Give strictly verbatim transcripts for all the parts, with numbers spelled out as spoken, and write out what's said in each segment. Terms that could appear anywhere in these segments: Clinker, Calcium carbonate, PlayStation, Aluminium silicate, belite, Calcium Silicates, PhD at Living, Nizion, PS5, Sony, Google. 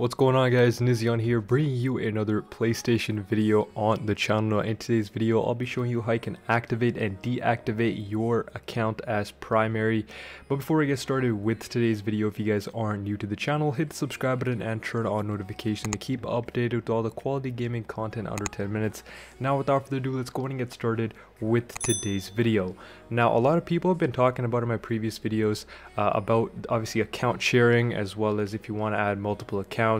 What's going on, guys? Nizion here, bringing you another PlayStation video on the channel. In today's video, I'll be showing you how you can activate and deactivate your account as primary. But before I get started with today's video, if you guys are new to the channel, hit the subscribe button and turn on notifications to keep updated with all the quality gaming content under ten minutes. Now, without further ado, let's go ahead and get started with today's video. Now, a lot of people have been talking about in my previous videos uh, about obviously account sharing, as well as if you want to add multiple accounts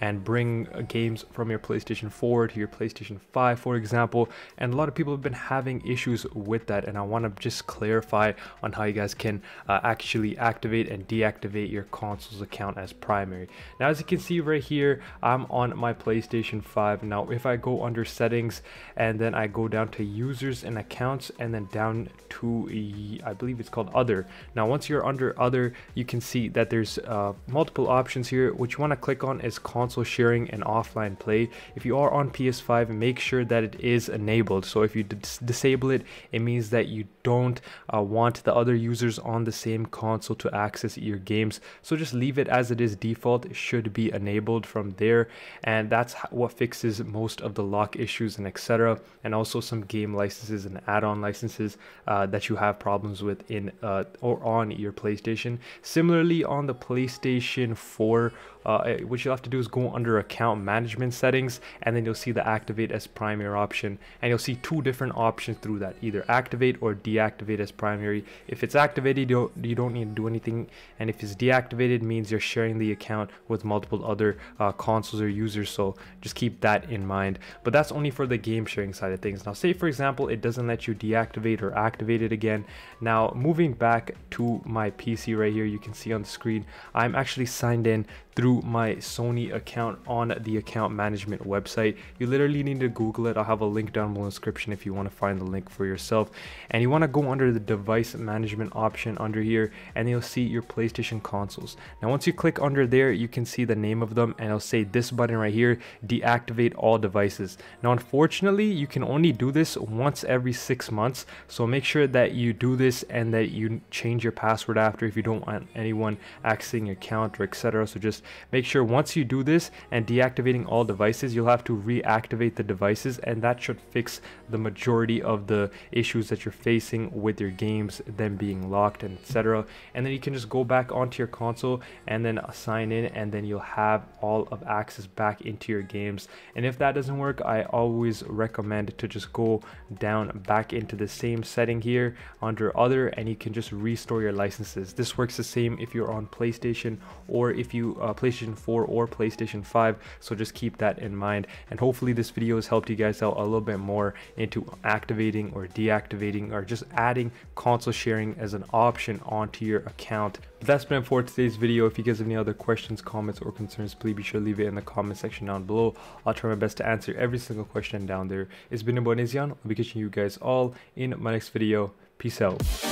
and bring uh, games from your PlayStation four to your PlayStation five, for example. And a lot of people have been having issues with that, and I want to just clarify on how you guys can uh, actually activate and deactivate your console's account as primary. Now, as you can see right here, I'm on my PlayStation five. Now, if I go under settings and then I go down to users and accounts and then down to, I believe it's called other. Now, once you're under other, you can see that there's uh, multiple options here. What you want to click on is console sharing and offline play. If you are on P S five, make sure that it is enabled. So if you dis disable it, it means that you don't uh, want the other users on the same console to access your games. So just leave it as it is. Default, it should be enabled from there, and that's what fixes most of the lock issues and et cetera. And also some game licenses and add-on licenses uh, that you have problems with in uh, or on your PlayStation. Similarly, on the PlayStation four, uh, which you'll have to do is go under account management settings, and then you'll see the activate as primary option, and you'll see two different options through that, either activate or deactivate as primary. If it's activated, you don't, you don't need to do anything, and if it's deactivated, means you're sharing the account with multiple other uh, consoles or users. So just keep that in mind, but that's only for the game sharing side of things. Now, say for example it doesn't let you deactivate or activate it again. Now, moving back to my P C right here, you can see on the screen I'm actually signed in through my Sony account on the account management website. You literally need to Google it. I'll have a link down below in the description if you want to find the link for yourself. And you want to go under the device management option under here, and you'll see your PlayStation consoles. Now, once you click under there, you can see the name of them, and it'll say this button right here, deactivate all devices. Now, unfortunately, you can only do this once every six months. So make sure that you do this and that you change your password after if you don't want anyone accessing your account or et cetera. So just make sure once you do this and deactivating all devices, you'll have to reactivate the devices, and that should fix the majority of the issues that you're facing with your games, them being locked and et cetera. And then you can just go back onto your console and then sign in, and then you'll have all of access back into your games. And if that doesn't work, I always recommend to just go down back into the same setting here under other, and you can just restore your licenses. This works the same if you're on PlayStation or if you uh, PlayStation four or PlayStation five, so just keep that in mind. And hopefully this video has helped you guys out a little bit more into activating or deactivating or just adding console sharing as an option onto your account. But that's been it for today's video. If you guys have any other questions, comments, or concerns, please be sure to leave it in the comment section down below. I'll try my best to answer every single question down there. It's been your boy Nizion. I'll be catching you guys all in my next video. Peace out.